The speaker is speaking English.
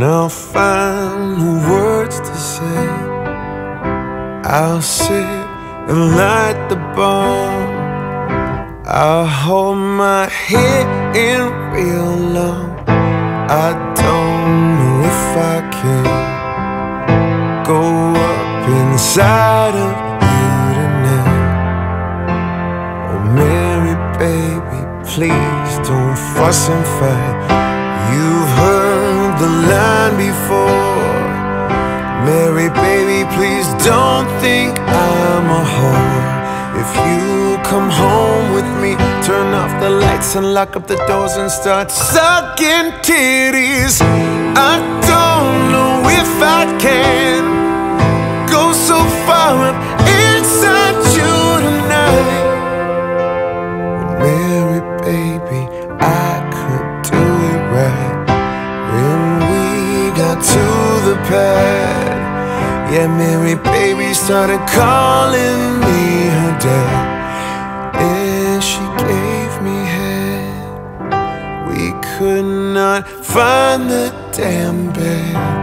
When I find the words to say, I'll sit and light the bomb. I'll hold my head in real low. I don't know if I can go up inside of you tonight. Oh Mary, baby, please don't fuss and fight. You've heard the line before. Mary, baby, please don't think I'm a whore. If you come home with me, turn off the lights and lock up the doors and start sucking titties. I don't know if I can go so far up inside you tonight. Mary, baby, I could do it right. When we got to the pad, yeah, Mary, baby started calling me her dad. And she gave me head. We could not find the damn bed.